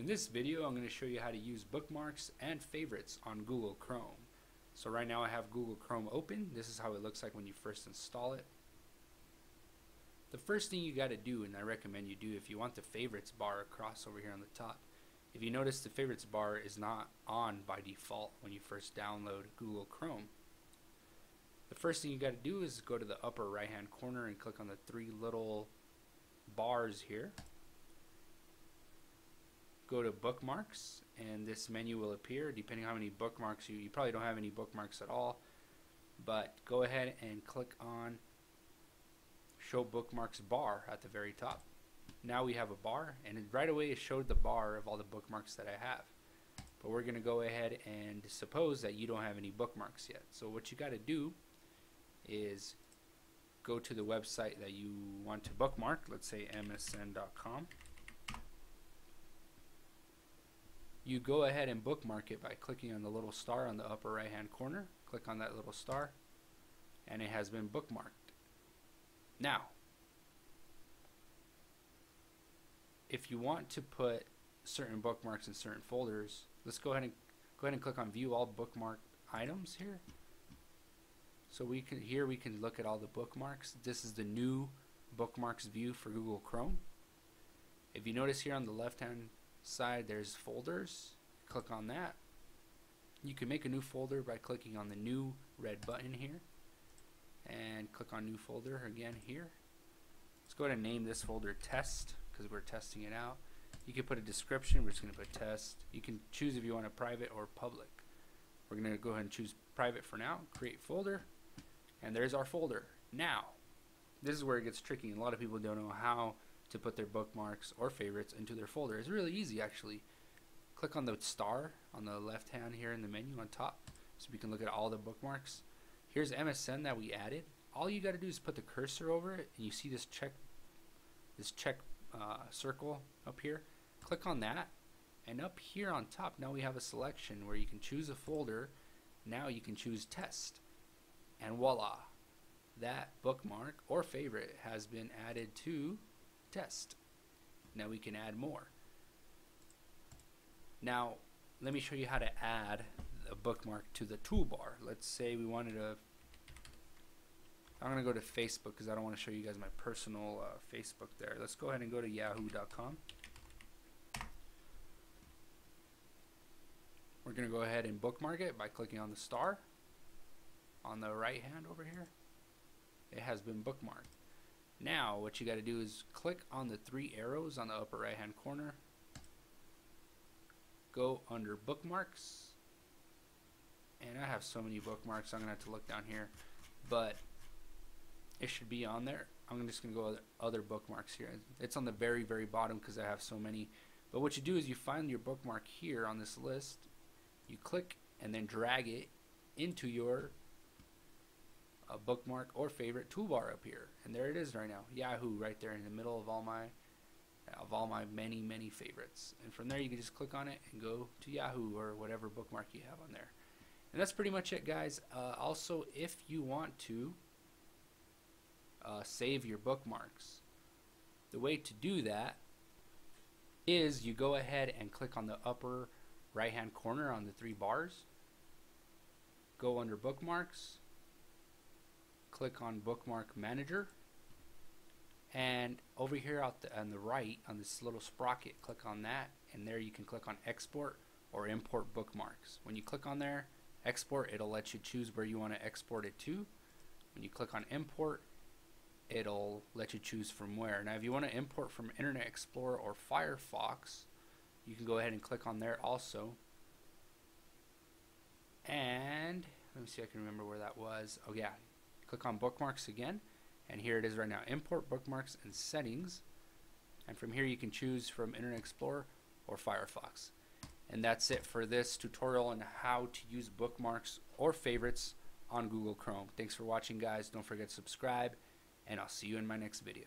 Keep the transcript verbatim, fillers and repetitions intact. In this video, I'm going to show you how to use bookmarks and favorites on Google Chrome. So right now I have Google Chrome open. This is how it looks like when you first install it. The first thing you got to do, and I recommend you do if you want the favorites bar across over here on the top, if you notice the favorites bar is not on by default when you first download Google Chrome. The first thing you got to do is go to the upper right hand corner and click on the three little bars here. Go to bookmarks and this menu will appear depending on how many bookmarks you, you probably don't have any bookmarks at all, but go ahead and click on show bookmarks bar at the very top. Now we have a bar, and it, right away it showed the bar of all the bookmarks that I have, but we're gonna go ahead and suppose that you don't have any bookmarks yet. So what you gotta do is go to the website that you want to bookmark, let's say M S N dot com. You go ahead and bookmark it by clicking on the little star on the upper right hand corner. Click on that little star and it has been bookmarked. Now if you want to put certain bookmarks in certain folders, let's go ahead and go ahead and click on view all bookmarked items here. So we can here we can look at all the bookmarks. This is the new bookmarks view for Google Chrome. If you notice here on the left hand side there's folders, click on that. You can make a new folder by clicking on the new red button here and click on new folder again here. Let's go ahead and name this folder test because we're testing it out. You can put a description, we're just going to put test. You can choose if you want a private or public. We're going to go ahead and choose private for now, create folder, and there's our folder. Now this is where it gets tricky. A lot of people don't know how to put their bookmarks or favorites into their folder. It's really easy actually. Click on the star on the left hand here in the menu on top so we can look at all the bookmarks. Here's M S N that we added. All you gotta do is put the cursor over it and you see this check this check uh, circle up here. Click on that and up here on top now we have a selection where you can choose a folder. Now you can choose test and voila, that bookmark or favorite has been added to test. Now we can add more. Now let me show you how to add a bookmark to the toolbar. Let's say we wanted to, I'm gonna go to Facebook because I don't want to show you guys my personal uh, Facebook there. Let's go ahead and go to yahoo dot com. We're gonna go ahead and bookmark it by clicking on the star on the right hand over here. It has been bookmarked. Now what you got to do is click on the three arrows on the upper right hand corner, go under bookmarks, and I have so many bookmarks I'm gonna have to look down here, but it should be on there. I'm just gonna go other, other bookmarks here. It's on the very very bottom because I have so many, but what you do is you find your bookmark here on this list, you click and then drag it into your a bookmark or favorite toolbar up here, and there it is right now. Yahoo right there in the middle of all my of all my many many favorites, and from there you can just click on it and go to Yahoo or whatever bookmark you have on there. And that's pretty much it, guys. Uh, also, if you want to uh, save your bookmarks, the way to do that is you go ahead and click on the upper right hand corner on the three bars, go under bookmarks, click on bookmark manager, and over here out the, on the right on this little sprocket, click on that, and there you can click on export or import bookmarks. When you click on there export, it'll let you choose where you want to export it to. When you click on import, it'll let you choose from where. Now if you want to import from Internet Explorer or Firefox, you can go ahead and click on there also. And let me see, I can remember where that was. Oh yeah, click on bookmarks again, and here it is right now, import bookmarks and settings, and from here you can choose from Internet Explorer or Firefox. And that's it for this tutorial on how to use bookmarks or favorites on Google Chrome. Thanks for watching, guys. Don't forget to subscribe, and I'll see you in my next video.